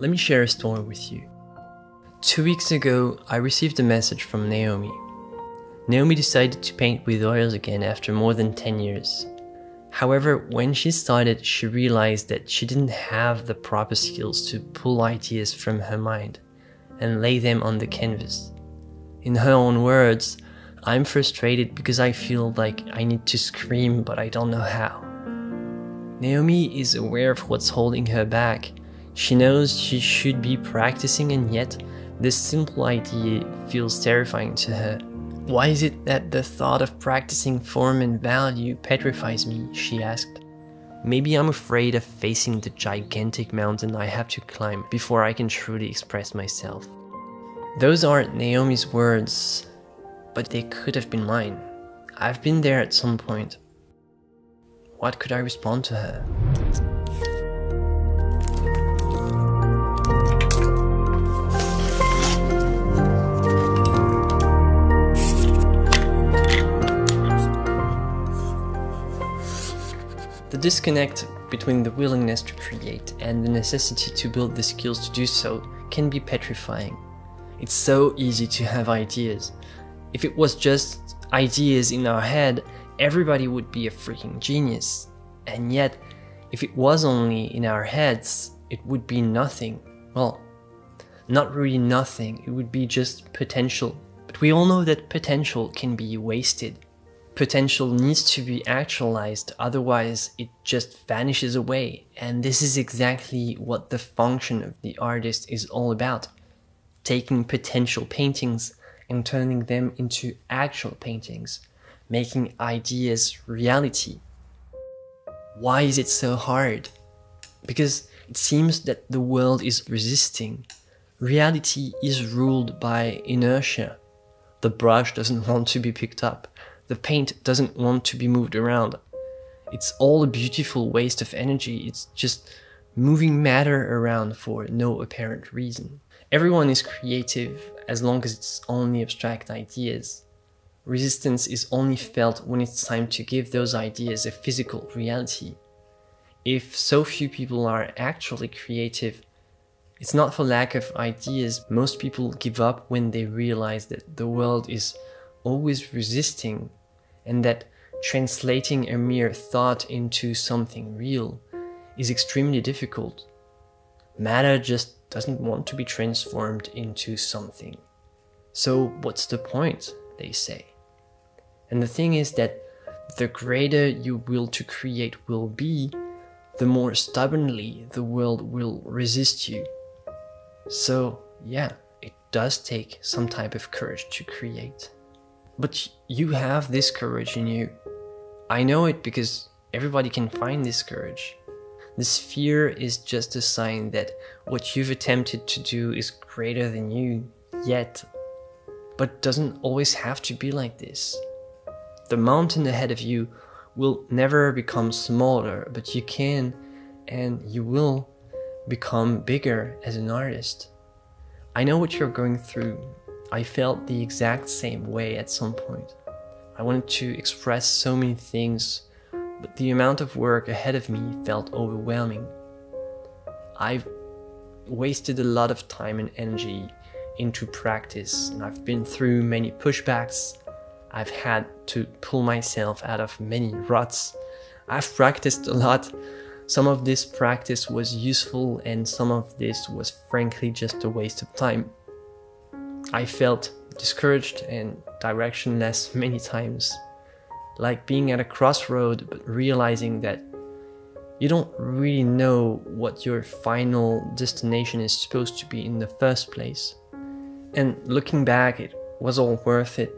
Let me share a story with you. 2 weeks ago, I received a message from Naomi. Naomi decided to paint with oils again after more than 10 years. However, when she started, she realized that she didn't have the proper skills to pull ideas from her mind and lay them on the canvas. In her own words, "I'm frustrated because I feel like I need to scream, but I don't know how." Naomi is aware of what's holding her back. She knows she should be practicing, and yet this simple idea feels terrifying to her. "Why is it that the thought of practicing form and value petrifies me?" she asked. "Maybe I'm afraid of facing the gigantic mountain I have to climb before I can truly express myself." Those aren't Naomi's words, but they could have been mine. I've been there at some point. What could I respond to her? The disconnect between the willingness to create and the necessity to build the skills to do so can be petrifying. It's so easy to have ideas. If it was just ideas in our head, everybody would be a freaking genius. And yet, if it was only in our heads, it would be nothing. Well, not really nothing, it would be just potential. But we all know that potential can be wasted. Potential needs to be actualized, otherwise it just vanishes away. And this is exactly what the function of the artist is all about. Taking potential paintings and turning them into actual paintings. Making ideas reality. Why is it so hard? Because it seems that the world is resisting. Reality is ruled by inertia. The brush doesn't want to be picked up. The paint doesn't want to be moved around. It's all a beautiful waste of energy. It's just moving matter around for no apparent reason. Everyone is creative as long as it's only abstract ideas. Resistance is only felt when it's time to give those ideas a physical reality. If so few people are actually creative, it's not for lack of ideas. Most people give up when they realize that the world is always resisting, and that translating a mere thought into something real is extremely difficult. Matter just doesn't want to be transformed into something. So what's the point, they say. And the thing is that the greater your will to create will be, the more stubbornly the world will resist you. So yeah, it does take some type of courage to create. But you have this courage in you. I know it because everybody can find this courage. This fear is just a sign that what you've attempted to do is greater than you, yet. But doesn't always have to be like this. The mountain ahead of you will never become smaller, but you can and you will become bigger as an artist. I know what you're going through. I felt the exact same way at some point. I wanted to express so many things, but the amount of work ahead of me felt overwhelming. I've wasted a lot of time and energy into practice, and I've been through many pushbacks. I've had to pull myself out of many ruts. I've practiced a lot. Some of this practice was useful, and some of this was frankly just a waste of time. I felt discouraged and directionless many times, like being at a crossroad but realizing that you don't really know what your final destination is supposed to be in the first place. And looking back, it was all worth it,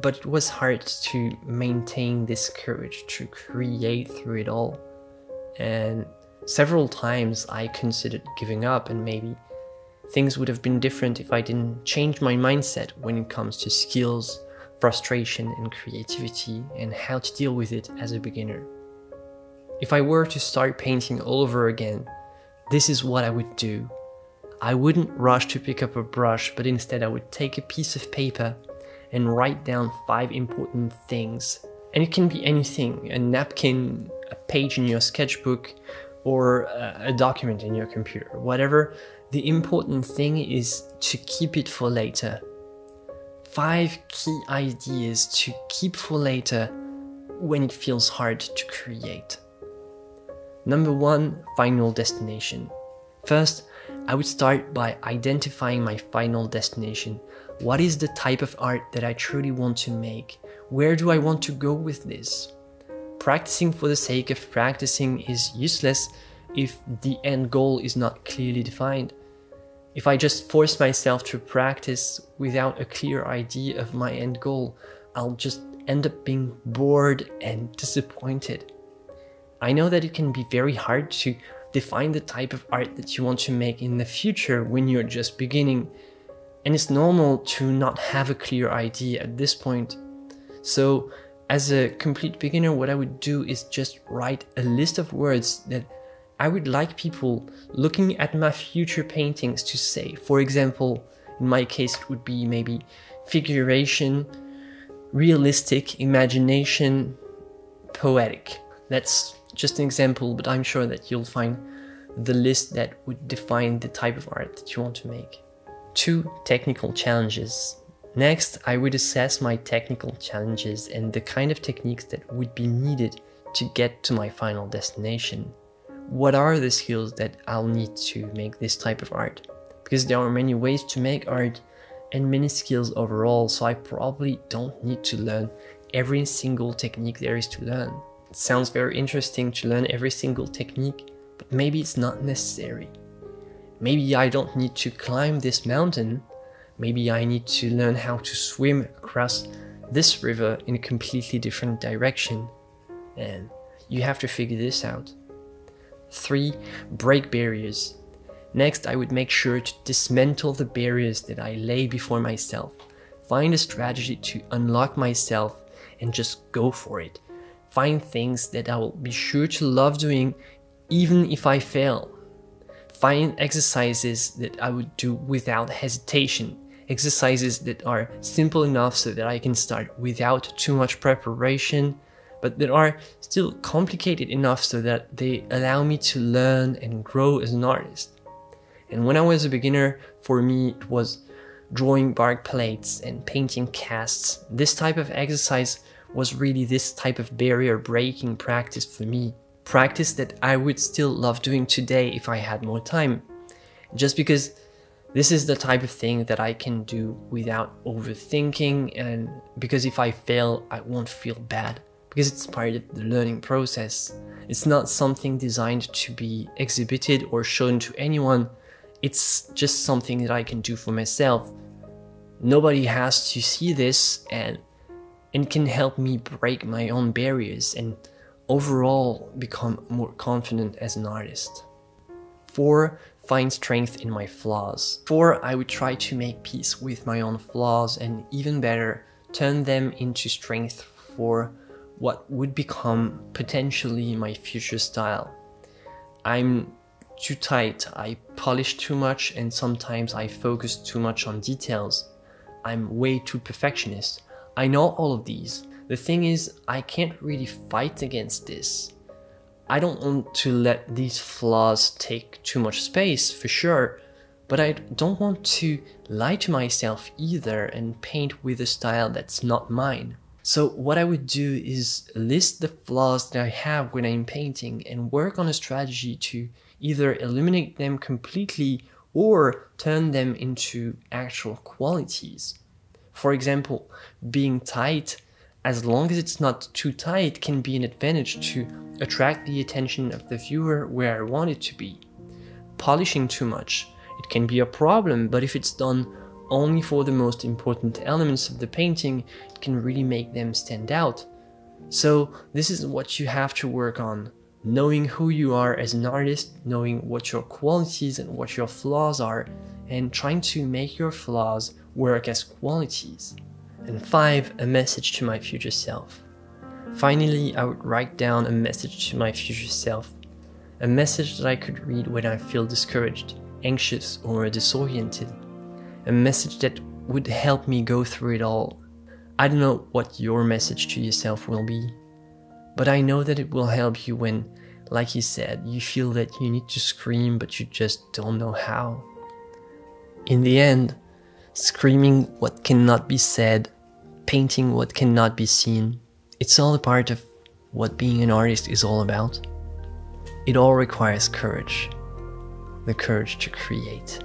but it was hard to maintain this courage to create through it all. And several times I considered giving up, and maybe things would have been different if I didn't change my mindset when it comes to skills, frustration and creativity, and how to deal with it as a beginner. If I were to start painting all over again, this is what I would do. I wouldn't rush to pick up a brush, but instead I would take a piece of paper and write down 5 important things. And it can be anything, a napkin, a page in your sketchbook, or a document in your computer, whatever. The important thing is to keep it for later. 5 key ideas to keep for later when it feels hard to create. Number 1, final destination. First, I would start by identifying my final destination. What is the type of art that I truly want to make? Where do I want to go with this? Practicing for the sake of practicing is useless if the end goal is not clearly defined. If I just force myself to practice without a clear idea of my end goal, I'll just end up being bored and disappointed. I know that it can be very hard to define the type of art that you want to make in the future when you're just beginning, and it's normal to not have a clear idea at this point. So, as a complete beginner, what I would do is just write a list of words that I would like people looking at my future paintings to say. For example, in my case it would be maybe figuration, realistic, imagination, poetic. That's just an example, but I'm sure that you'll find the list that would define the type of art that you want to make. 2. Technical challenges. Next, I would assess my technical challenges and the kind of techniques that would be needed to get to my final destination. What are the skills that I'll need to make this type of art? Because there are many ways to make art and many skills overall, so I probably don't need to learn every single technique there is to learn. It sounds very interesting to learn every single technique, but maybe it's not necessary. Maybe I don't need to climb this mountain. Maybe I need to learn how to swim across this river in a completely different direction. And you have to figure this out. 3. Break barriers. Next, I would make sure to dismantle the barriers that I lay before myself. Find a strategy to unlock myself and just go for it. Find things that I will be sure to love doing even if I fail. Find exercises that I would do without hesitation. Exercises that are simple enough so that I can start without too much preparation, but that are still complicated enough so that they allow me to learn and grow as an artist. And when I was a beginner, for me it was drawing bark plates and painting casts. This type of exercise was really this type of barrier breaking practice for me. Practice that I would still love doing today if I had more time. Just because this is the type of thing that I can do without overthinking, and because if I fail, I won't feel bad. Because it's part of the learning process. It's not something designed to be exhibited or shown to anyone. It's just something that I can do for myself. Nobody has to see this, and can help me break my own barriers and overall become more confident as an artist. 4. Find strength in my flaws. 4. I would try to make peace with my own flaws and, even better, turn them into strength for what would become potentially my future style. I'm too tight, I polish too much, and sometimes I focus too much on details. I'm way too perfectionist. I know all of these. The thing is, I can't really fight against this. I don't want to let these flaws take too much space, for sure, but I don't want to lie to myself either and paint with a style that's not mine. So what I would do is list the flaws that I have when I'm painting and work on a strategy to either eliminate them completely or turn them into actual qualities. For example, being tight, as long as it's not too tight, can be an advantage to attract the attention of the viewer where I want it to be. Polishing too much, it can be a problem, but if it's done only for the most important elements of the painting, it can really make them stand out. So this is what you have to work on. Knowing who you are as an artist, knowing what your qualities and what your flaws are, and trying to make your flaws work as qualities. And 5. A message to my future self. Finally, I would write down a message to my future self. A message that I could read when I feel discouraged, anxious, or disoriented. A message that would help me go through it all. I don't know what your message to yourself will be, but I know that it will help you when, like you said, you feel that you need to scream but you just don't know how. In the end, screaming what cannot be said, painting what cannot be seen, it's all a part of what being an artist is all about. It all requires courage, the courage to create.